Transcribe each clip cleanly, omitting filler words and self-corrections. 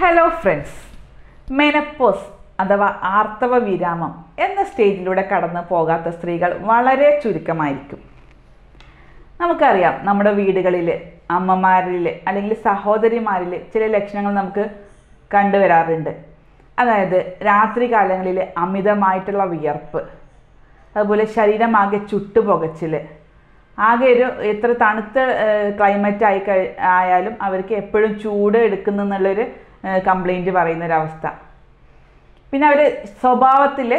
Hello friends, menopause അഥവാ ആർത്തവ വിരാമം എന്ന സ്റ്റേജിലൂടെ കടന്നു പോകാത്ത സ്ത്രീകൾ വളരെ ചുരുക്കമായിരിക്കും. നമുക്കറിയാം, നമ്മുടെ വീടുകളിൽ അമ്മമാരിൽ അല്ലെങ്കിൽ സഹോദരിമാരിൽ ചില ലക്ഷണങ്ങൾ നമുക്ക് കണ്ടുവരാറുണ്ട്. അതായത് രാത്രി കാലങ്ങളിൽ അമിതമായിട്ടുള്ള വിയർപ്പ്, അതുപോലെ ശരീരമാകെ ചുട്ടുപുകച്ചിൽ, ആകെ ഒരു എത്ര തണുത്ത ക്ലൈമറ്റ് ആയാലും അവർക്ക് എപ്പോഴും ചൂട് എടുക്കുന്നു എന്നുള്ളൊരു കംപ്ലൈൻറ്റ് പറയുന്നൊരവസ്ഥ. പിന്നെ അവർ സ്വഭാവത്തിൽ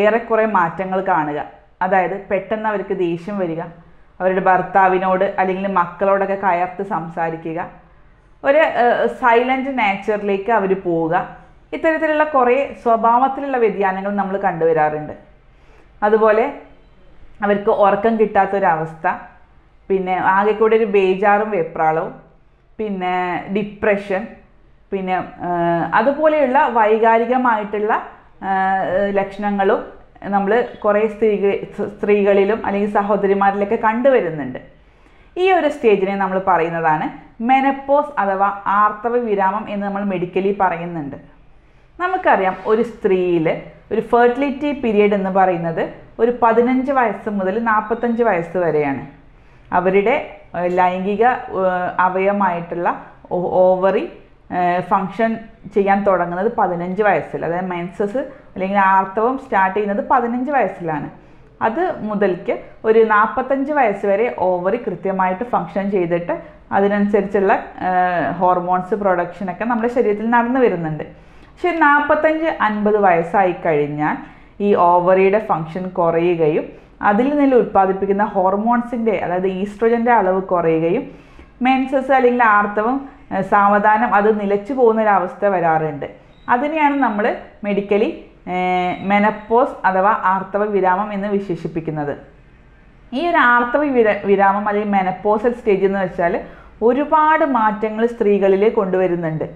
ഏറെക്കുറെ മാറ്റങ്ങൾ കാണുക. അതായത് പെട്ടെന്ന് അവർക്ക് ദേഷ്യം വരിക, അവരുടെ ഭർത്താവിനോട് അല്ലെങ്കിൽ മക്കളോടൊക്കെ കയർത്ത് സംസാരിക്കുക, ഒരു സൈലൻറ്റ് നേച്ചറിലേക്ക് അവർ പോവുക. ഇത്തരത്തിലുള്ള കുറേ സ്വഭാവത്തിലുള്ള വ്യതിയാനങ്ങൾ നമ്മൾ കണ്ടുവരാറുണ്ട്. അതുപോലെ അവർക്ക് ഉറക്കം കിട്ടാത്തൊരവസ്ഥ, പിന്നെ ആകെ കൂടെ ഒരു ബേജാറും വെപ്രാളവും, പിന്നെ ഡിപ്രഷൻ, പിന്നെ അതുപോലെയുള്ള വൈകാരികമായിട്ടുള്ള ലക്ഷണങ്ങളും നമ്മൾ കുറേ സ്ത്രീകളിലും അല്ലെങ്കിൽ സഹോദരിമാരിലൊക്കെ കണ്ടുവരുന്നുണ്ട്. ഈ ഒരു സ്റ്റേജിനെ നമ്മൾ പറയുന്നതാണ് മെനപ്പോസ് അഥവാ ആർത്തവ വിരാമം എന്ന് നമ്മൾ മെഡിക്കലി പറയുന്നുണ്ട്. നമുക്കറിയാം, ഒരു സ്ത്രീയിൽ ഒരു ഫെർട്ടിലിറ്റി പീരീഡ് എന്ന് പറയുന്നത് ഒരു 15 വയസ്സ് മുതൽ 45 വയസ്സ് വരെയാണ്. അവരുടെ ലൈംഗിക അവയവമായിട്ടുള്ള ഓവറി ഫങ്ഷൻ ചെയ്യാൻ തുടങ്ങുന്നത് 15 വയസ്സിൽ, അതായത് മെൻസസ് അല്ലെങ്കിൽ ആർത്തവം സ്റ്റാർട്ട് ചെയ്യുന്നത് 15 വയസ്സിലാണ്. അത് മുതൽക്ക് ഒരു 45 വയസ്സ് വരെ ഓവറി കൃത്യമായിട്ട് ഫങ്ഷൻ ചെയ്തിട്ട് അതിനനുസരിച്ചുള്ള ഹോർമോൺസ് പ്രൊഡക്ഷനൊക്കെ നമ്മുടെ ശരീരത്തിൽ നടന്നു വരുന്നുണ്ട്. പക്ഷേ 45-50 വയസ്സായി കഴിഞ്ഞാൽ ഈ ഓവറിയുടെ ഫങ്ഷൻ കുറയുകയും അതിൽ നിന്ന് ഉൽപ്പാദിപ്പിക്കുന്ന ഹോർമോൺസിൻ്റെ, അതായത് ഈസ്ട്രോജൻ്റെ അളവ് കുറയുകയും മെൻസസ് അല്ലെങ്കിൽ ആർത്തവം സാവധാനം അത് നിലച്ചു പോകുന്നൊരവസ്ഥ വരാറുണ്ട്. അതിനെയാണ് നമ്മൾ മെഡിക്കലി മെനപ്പോസ് അഥവാ ആർത്തവ വിരാമം എന്ന് വിശേഷിപ്പിക്കുന്നത്. ഈ ഒരു ആർത്തവ വിരാമം അല്ലെങ്കിൽ മെനപ്പോസൽ സ്റ്റേജ് എന്ന് വെച്ചാൽ ഒരുപാട് മാറ്റങ്ങൾ സ്ത്രീകളിൽ കൊണ്ടുവരുന്നുണ്ട്.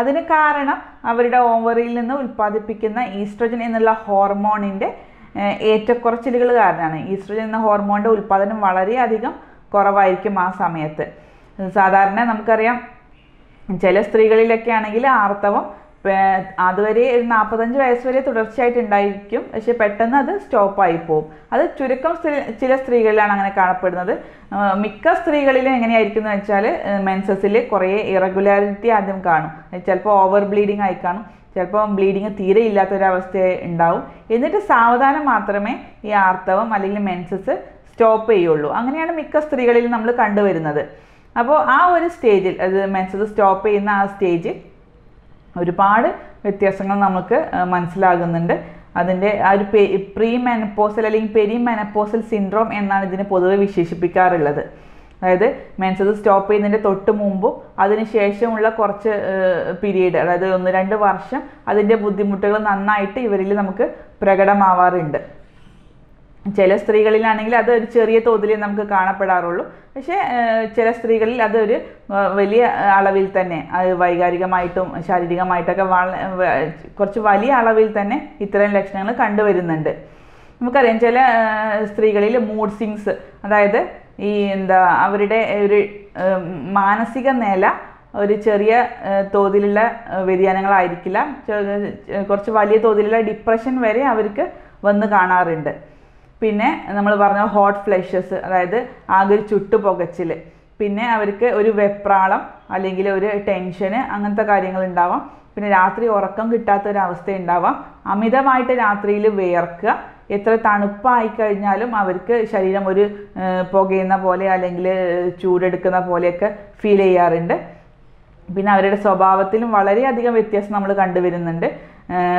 അതിന് കാരണം അവരുടെ ഓവറിയിൽ നിന്ന് ഉൽപ്പാദിപ്പിക്കുന്ന ഈസ്ട്രോജൻ എന്നുള്ള ഹോർമോണിൻ്റെ ഏറ്റക്കുറച്ചിലുകൾ കാരണമാണ്. ഈസ്ട്രോജൻ എന്ന ഹോർമോണിൻ്റെ ഉൽപ്പാദനം വളരെയധികം കുറവായിരിക്കും ആ സമയത്ത്. സാധാരണ നമുക്കറിയാം, ചില സ്ത്രീകളിലൊക്കെ ആണെങ്കിൽ ആർത്തവം അതുവരെ 45 വയസ്സ് വരെ തുടർച്ചയായിട്ടുണ്ടായിരിക്കും. പക്ഷെ പെട്ടെന്ന് അത് സ്റ്റോപ്പായി പോകും. അത് ചുരുക്കം ചില സ്ത്രീകളിലാണ് അങ്ങനെ കാണപ്പെടുന്നത്. മിക്ക സ്ത്രീകളിലും എങ്ങനെയായിരിക്കും എന്ന് വെച്ചാൽ മെൻസസിൽ കുറേ ഇറഗുലാരിറ്റി ആദ്യം കാണും. ചിലപ്പോൾ ഓവർ ബ്ലീഡിങ് ആയി കാണും, ചിലപ്പോൾ ബ്ലീഡിങ് തീരെ ഇല്ലാത്തൊരവസ്ഥ ഉണ്ടാവും. എന്നിട്ട് സാവധാനം മാത്രമേ ഈ ആർത്തവം അല്ലെങ്കിൽ മെൻസസ് സ്റ്റോപ്പ് ചെയ്യുള്ളൂ. അങ്ങനെയാണ് മിക്ക സ്ത്രീകളിൽ നമ്മൾ കണ്ടുവരുന്നത്. അപ്പോൾ ആ ഒരു സ്റ്റേജിൽ, അത് മെൻസസ് സ്റ്റോപ്പ് ചെയ്യുന്ന ആ സ്റ്റേജ്, ഒരുപാട് വ്യത്യാസങ്ങൾ നമുക്ക് മനസ്സിലാകുന്നുണ്ട്. അതിൻ്റെ ആ ഒരു പ്രീ മെനപ്പോസൽ അല്ലെങ്കിൽ പെരി മെനപ്പോസൽ സിൻഡ്രോം എന്നാണ് ഇതിനെ പൊതുവെ വിശേഷിപ്പിക്കാറുള്ളത്. അതായത് മെൻസസ് സ്റ്റോപ്പ് ചെയ്യുന്നതിൻ്റെ തൊട്ട് മുമ്പും അതിനുശേഷമുള്ള കുറച്ച് പീരീഡ്, അതായത് 1-2 വർഷം, അതിൻ്റെ ബുദ്ധിമുട്ടുകൾ നന്നായിട്ട് ഇവരിൽ നമുക്ക് പ്രകടമാവാറുണ്ട്. ചില സ്ത്രീകളിലാണെങ്കിൽ അത് ഒരു ചെറിയ തോതിലേ നമുക്ക് കാണപ്പെടാറുള്ളൂ. പക്ഷേ ചില സ്ത്രീകളിൽ അതൊരു വലിയ അളവിൽ തന്നെ, അത് വൈകാരികമായിട്ടും ശാരീരികമായിട്ടൊക്കെ കുറച്ച് വലിയ അളവിൽ തന്നെ ഇത്തരം ലക്ഷണങ്ങൾ കണ്ടുവരുന്നുണ്ട്. നമുക്കറിയാം, ചില സ്ത്രീകളിൽ മൂഡ് സ്വിങ്സ്, അതായത് ഈ അവരുടെ ഒരു മാനസിക നില ഒരു ചെറിയ തോതിലുള്ള വ്യതിയാനങ്ങളായിരിക്കില്ല, കുറച്ച് വലിയ തോതിലുള്ള ഡിപ്രഷൻ വരെ അവർക്ക് വന്ന് കാണാറുണ്ട്. പിന്നെ നമ്മൾ പറഞ്ഞ ഹോട്ട് ഫ്ലഷസ്, അതായത് ആകെ ഒരു ചുട്ടുപുകച്ചിൽ, പിന്നെ അവർക്ക് ഒരു വെപ്രാളം അല്ലെങ്കിൽ ഒരു ടെൻഷന്, അങ്ങനത്തെ കാര്യങ്ങൾ ഉണ്ടാവാം. പിന്നെ രാത്രി ഉറക്കം കിട്ടാത്തൊരവസ്ഥ ഉണ്ടാവാം. അമിതമായിട്ട് രാത്രിയിൽ വിയർക്കുക, എത്ര തണുപ്പായി കഴിഞ്ഞാലും അവർക്ക് ശരീരം ഒരു പുകയുന്ന പോലെ അല്ലെങ്കിൽ ചൂടെടുക്കുന്ന പോലെയൊക്കെ ഫീൽ ചെയ്യാറുണ്ട്. പിന്നെ അവരുടെ സ്വഭാവത്തിലും വളരെയധികം വ്യത്യാസം നമ്മൾ കണ്ടുവരുന്നുണ്ട്.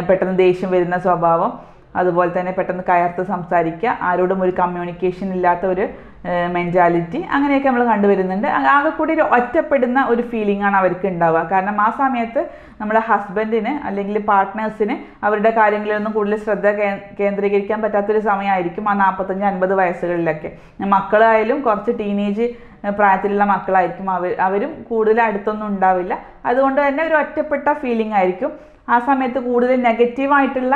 പെട്ടെന്ന് ദേഷ്യം വരുന്ന സ്വഭാവം, അതുപോലെ തന്നെ പെട്ടെന്ന് കയർത്ത് സംസാരിക്കുക ആരോടും ഒരു കമ്മ്യൂണിക്കേഷൻ ഇല്ലാത്ത ഒരു മെന്റാലിറ്റി അങ്ങനെയൊക്കെ നമ്മൾ കണ്ടുവരുന്നുണ്ട് ആകെ കൂടി ഒരു ഒറ്റപ്പെടുന്ന ഒരു ഫീലിംഗ് ആണ് അവർക്ക് ഉണ്ടാവുക കാരണം ആ സമയത്ത് നമ്മുടെ ഹസ്ബൻഡിനെ അല്ലെങ്കിൽ പാർട്ണേഴ്സിനെ അവരുടെ കാര്യങ്ങളിലൊന്നും കൂടുതൽ ശ്രദ്ധ കേന്ദ്രീകരിക്കാൻ പറ്റാത്ത ഒരു സമയമായിരിക്കും ആ 45 50 വയസ്സുകളിലൊക്കെ മക്കളായാലും കുറച്ച് ടീനേജ് പ്രായത്തിലുള്ള മക്കളായിരിക്കും അവരും കൂടുതൽ അടുത്തൊന്നും ഉണ്ടാവില്ല അതുകൊണ്ട് തന്നെ ഒരു ഒറ്റപ്പെട്ട ഫീലിംഗ് ആയിരിക്കും ആ സമയത്ത് കൂടുതൽ നെഗറ്റീവ് ആയിട്ടുള്ള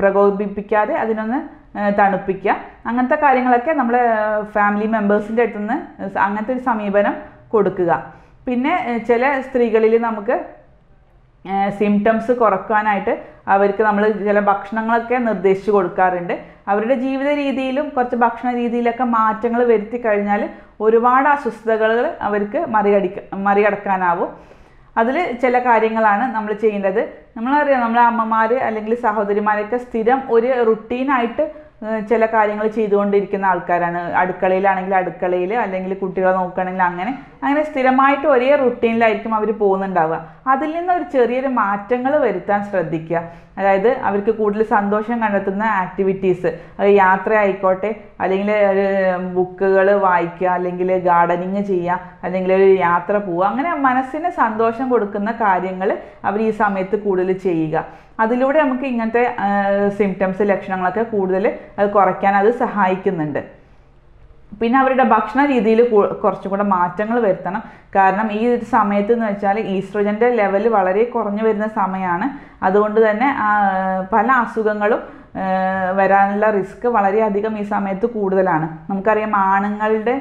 പ്രകോപിപ്പിക്കാതെ അതിനൊന്ന് തണുപ്പിക്കുക അങ്ങനത്തെ കാര്യങ്ങളൊക്കെ നമ്മൾ ഫാമിലി മെമ്പേഴ്സിൻ്റെ അടുത്തു നിന്ന് അങ്ങനത്തെ ഒരു സമീപനം കൊടുക്കുക പിന്നെ ചില സ്ത്രീകളിൽ നമുക്ക് സിംറ്റംസ് കുറക്കാനായിട്ട് അവർക്ക് നമ്മൾ ചില ഭക്ഷണങ്ങളൊക്കെ നിർദ്ദേശിച്ച് കൊടുക്കാറുണ്ട് അവരുടെ ജീവിത രീതിയിലും കുറച്ച് ഭക്ഷണ രീതിയിലൊക്കെ മാറ്റങ്ങൾ വരുത്തി കഴിഞ്ഞാൽ ഒരുപാട് അസ്വസ്ഥതകൾ അവർക്ക് മറികടക്കാനാവും അതിൽ ചില കാര്യങ്ങളാണ് നമ്മൾ ചെയ്യേണ്ടത് നമ്മളറിയാം നമ്മളെ അമ്മമാർ അല്ലെങ്കിൽ സഹോദരിമാരൊക്കെ സ്ഥിരം ഒരു റുട്ടീനായിട്ട് ചില കാര്യങ്ങൾ ചെയ്തുകൊണ്ടിരിക്കുന്ന ആൾക്കാരാണ് അടുക്കളയിലാണെങ്കിൽ അടുക്കളയിൽ അല്ലെങ്കിൽ കുട്ടികളെ നോക്കുകയാണെങ്കിൽ അങ്ങനെ സ്ഥിരമായിട്ട് ഒരേ റുട്ടീനിലായിരിക്കും അവർ പോകുന്നുണ്ടാവുക അതിൽ നിന്ന് ഒരു ചെറിയൊരു മാറ്റങ്ങൾ വരുത്താൻ ശ്രദ്ധിക്കുക അതായത് അവർക്ക് കൂടുതൽ സന്തോഷം കണ്ടെത്തുന്ന ആക്ടിവിറ്റീസ് യാത്ര ആയിക്കോട്ടെ അല്ലെങ്കിൽ ബുക്കുകൾ വായിക്കുക അല്ലെങ്കിൽ ഗാർഡനിങ് ചെയ്യുക അല്ലെങ്കിൽ ഒരു യാത്ര പോവുക അങ്ങനെ മനസ്സിന് സന്തോഷം കൊടുക്കുന്ന കാര്യങ്ങൾ അവർ ഈ സമയത്ത് കൂടുതൽ ചെയ്യുക അതിലൂടെ നമുക്ക് ഇങ്ങനത്തെ സിംറ്റംസ് ലക്ഷണങ്ങളൊക്കെ കൂടുതൽ കുറയ്ക്കാൻ അത് സഹായിക്കുന്നുണ്ട് പിന്നെ അവരുടെ ഭക്ഷണ രീതിയിൽ കുറച്ചും കൂടെ മാറ്റങ്ങൾ വരുത്തണം കാരണം ഈ ഒരു സമയത്ത് എന്ന് വെച്ചാൽ ഈസ്ട്രോജൻ്റെ ലെവൽ വളരെ കുറഞ്ഞു വരുന്ന സമയമാണ് അതുകൊണ്ട് തന്നെ പല അസുഖങ്ങളും വരാനുള്ള റിസ്ക് വളരെയധികം ഈ സമയത്ത് കൂടുതലാണ് നമുക്കറിയാം ആണുങ്ങളുടെ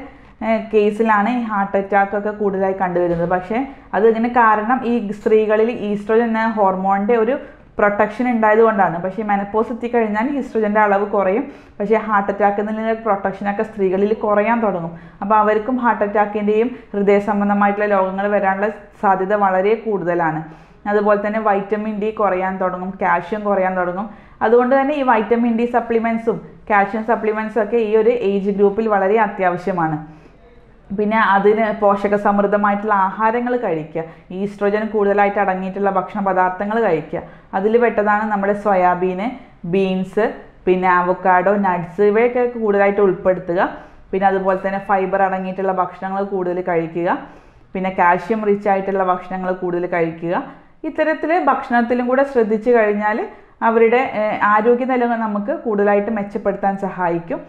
കേസിലാണ് ഈ ഹാർട്ട് അറ്റാക്കൊക്കെ കൂടുതലായി കണ്ടുവരുന്നത് പക്ഷേ അതിന് കാരണം ഈ സ്ത്രീകളിൽ ഈസ്ട്രോജൻ എന്ന ഹോർമോണിൻ്റെ ഒരു പ്രൊട്ടക്ഷൻ ഉണ്ടായതുകൊണ്ടാണ് പക്ഷേ മെനപ്പോസ് എത്തിക്കഴിഞ്ഞാൽ ഈസ്ട്രോജൻ്റെ അളവ് കുറയും പക്ഷേ ഹാർട്ട് അറ്റാക്കിൽ നിന്ന് പ്രൊട്ടക്ഷനൊക്കെ സ്ത്രീകളിൽ കുറയാൻ തുടങ്ങും അപ്പോൾ അവർക്കും ഹാർട്ട് അറ്റാക്കിൻ്റെയും ഹൃദയ സംബന്ധമായിട്ടുള്ള രോഗങ്ങൾ വരാനുള്ള സാധ്യത വളരെ കൂടുതലാണ് അതുപോലെ തന്നെ വൈറ്റമിൻ ഡി കുറയാൻ തുടങ്ങും കാൽഷ്യം കുറയാൻ തുടങ്ങും അതുകൊണ്ട് തന്നെ ഈ വൈറ്റമിൻ ഡി സപ്ലിമെൻറ്റ്സും കാൽഷ്യം സപ്ലിമെൻറ്റ്സൊക്കെ ഈ ഒരു ഏജ് ഗ്രൂപ്പിൽ വളരെ അത്യാവശ്യമാണ് പിന്നെ അതിന് പോഷക സമൃദ്ധമായിട്ടുള്ള ആഹാരങ്ങൾ കഴിക്കുക ഈസ്ട്രോജൻ കൂടുതലായിട്ട് അടങ്ങിയിട്ടുള്ള ഭക്ഷണ പദാർത്ഥങ്ങൾ കഴിക്കുക അതിൽ പെട്ടതാണ് നമ്മുടെ സോയാബീന് ബീൻസ് പിന്നെ അവക്കാഡോ നട്ട്സ് ഇവയൊക്കെ കൂടുതലായിട്ട് ഉൾപ്പെടുത്തുക പിന്നെ അതുപോലെ തന്നെ ഫൈബർ അടങ്ങിയിട്ടുള്ള ഭക്ഷണങ്ങൾ കൂടുതൽ കഴിക്കുക പിന്നെ കാൽഷ്യം റിച്ച് ആയിട്ടുള്ള ഭക്ഷണങ്ങൾ കൂടുതൽ കഴിക്കുക ഇത്തരത്തിൽ ഭക്ഷണത്തിലും കൂടെ ശ്രദ്ധിച്ചു കഴിഞ്ഞാൽ അവരുടെ ആരോഗ്യനില നമുക്ക് കൂടുതലായിട്ട് മെച്ചപ്പെടുത്താൻ സഹായിക്കും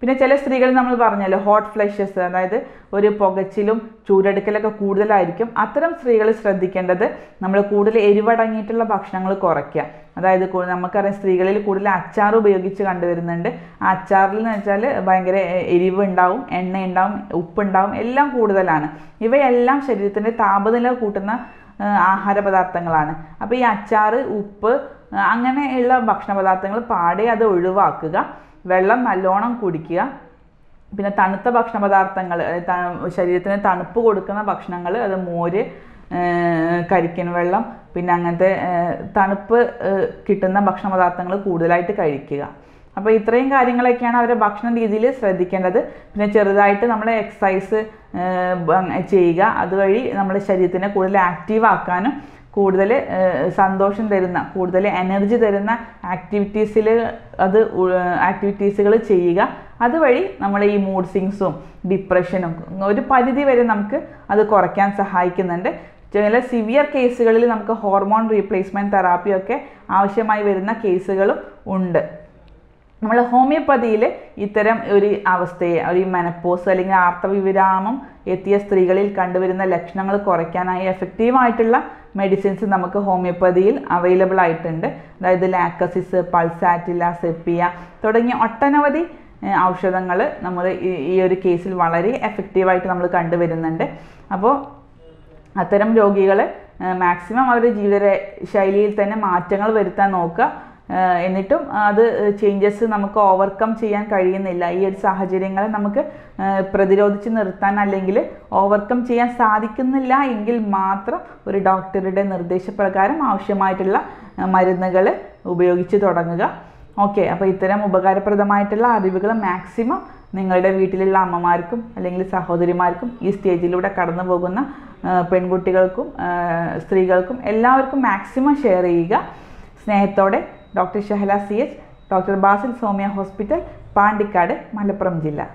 പിന്നെ ചില സ്ത്രീകൾ നമ്മൾ പറഞ്ഞല്ലോ ഹോട്ട് ഫ്ലഷസ് അതായത് ഒരു പുകച്ചിലും ചൂടെടുക്കലൊക്കെ കൂടുതലായിരിക്കും അത്തരം സ്ത്രീകൾ ശ്രദ്ധിക്കേണ്ടത് നമ്മൾ കൂടുതൽ എരിവടങ്ങിയിട്ടുള്ള ഭക്ഷണങ്ങൾ കുറയ്ക്കുക അതായത് നമുക്കറിയാം സ്ത്രീകളിൽ കൂടുതൽ അച്ചാർ ഉപയോഗിച്ച് കണ്ടുവരുന്നുണ്ട് അച്ചാറിൽ എന്ന് വെച്ചാൽ ഭയങ്കര എരിവ് ഉണ്ടാവും എണ്ണ ഉണ്ടാവും ഉപ്പുണ്ടാവും എല്ലാം കൂടുതലാണ് ഇവയെല്ലാം ശരീരത്തിൻ്റെ താപനില കൂട്ടുന്ന ആഹാര പദാർത്ഥങ്ങളാണ് അപ്പോൾ ഈ അച്ചാർ ഉപ്പ് അങ്ങനെയുള്ള ഭക്ഷണ പദാർത്ഥങ്ങൾ പാടെ അത് ഒഴിവാക്കുക വെള്ളം നല്ലോണം കുടിക്കുക പിന്നെ തണുത്ത ഭക്ഷണ പദാർത്ഥങ്ങൾ ശരീരത്തിന് തണുപ്പ് കൊടുക്കുന്ന ഭക്ഷണങ്ങൾ അത് മോര് കരിക്കൻ വെള്ളം പിന്നെ അങ്ങനത്തെ തണുപ്പ് കിട്ടുന്ന ഭക്ഷണ പദാർത്ഥങ്ങൾ കൂടുതലായിട്ട് കഴിക്കുക അപ്പോൾ ഇത്രയും കാര്യങ്ങളൊക്കെയാണ് അവരുടെ ഭക്ഷണ രീതിയിൽ ശ്രദ്ധിക്കേണ്ടത് പിന്നെ ചെറുതായിട്ട് നമ്മൾ എക്സസൈസ് ചെയ്യുക അതുവഴി നമ്മുടെ ശരീരത്തിനെ കൂടുതൽ ആക്റ്റീവ് ആക്കാനും കൂടുതൽ സന്തോഷം തരുന്ന കൂടുതൽ എനർജി തരുന്ന ആക്ടിവിറ്റീസുകൾ ചെയ്യുക അതുവഴി നമ്മൾ ഈ മൂഡ് സ്വിങ്സും ഡിപ്രഷനും ഒരു പരിധി വരെ നമുക്ക് അത് കുറയ്ക്കാൻ സഹായിക്കുന്നുണ്ട് ചില സിവിയർ കേസുകളിൽ നമുക്ക് ഹോർമോൺ റീപ്ലേസ്മെൻറ്റ് തെറാപ്പിയൊക്കെ ആവശ്യമായി വരുന്ന കേസുകളും ഉണ്ട് നമ്മൾ ഹോമിയോപ്പതിയിൽ ഇത്തരം ഒരു അവസ്ഥയെ ഒരു മെനപ്പോസ് അല്ലെങ്കിൽ ആർത്തവവിരാമം എത്തിയ സ്ത്രീകളിൽ കണ്ടുവരുന്ന ലക്ഷണങ്ങൾ കുറയ്ക്കാനായി എഫക്റ്റീവായിട്ടുള്ള മെഡിസിൻസ് നമുക്ക് ഹോമിയോപ്പതിയിൽ അവൈലബിൾ ആയിട്ടുണ്ട് അതായത് ലാക്ടസിസ് പൾസാറ്റില സെപ്പിയ തുടങ്ങിയ ഒട്ടനവധി ഔഷധങ്ങൾ നമ്മൾ ഈ ഒരു കേസിൽ വളരെ എഫക്റ്റീവായിട്ട് നമ്മൾ കണ്ടുവരുന്നുണ്ട് അപ്പോൾ അത്തരം രോഗികൾ മാക്സിമം അവരുടെ ജീവിത ശൈലിയിൽ തന്നെ മാറ്റങ്ങൾ വരുത്താൻ നോക്കുക എന്നിട്ടും അത് ചേഞ്ചസ് നമുക്ക് ഓവർകം ചെയ്യാൻ കഴിയുന്നില്ല ഈ ഒരു സാഹചര്യങ്ങളെ നമുക്ക് പ്രതിരോധിച്ച് നിർത്താൻ അല്ലെങ്കിൽ ഓവർകം ചെയ്യാൻ സാധിക്കുന്നില്ല എങ്കിൽ മാത്രം ഒരു ഡോക്ടറുടെ നിർദ്ദേശപ്രകാരം ആവശ്യമായിട്ടുള്ള മരുന്നുകൾ ഉപയോഗിച്ച് തുടങ്ങുക ഓക്കേ അപ്പോൾ ഇത്തരം ഉപകാരപ്രദമായിട്ടുള്ള അറിവുകൾ മാക്സിമം നിങ്ങളുടെ വീട്ടിലുള്ള അമ്മമാർക്കും അല്ലെങ്കിൽ സഹോദരിമാർക്കും ഈ സ്റ്റേജിലൂടെ കടന്നുപോകുന്ന പെൺകുട്ടികൾക്കും സ്ത്രീകൾക്കും എല്ലാവർക്കും മാക്സിമം ഷെയർ ചെയ്യുക സ്നേഹത്തോടെ Dr. Shahla Ch, Dr. Basil's Homeo Hospital, Pandikkad, Malappuram Jilla.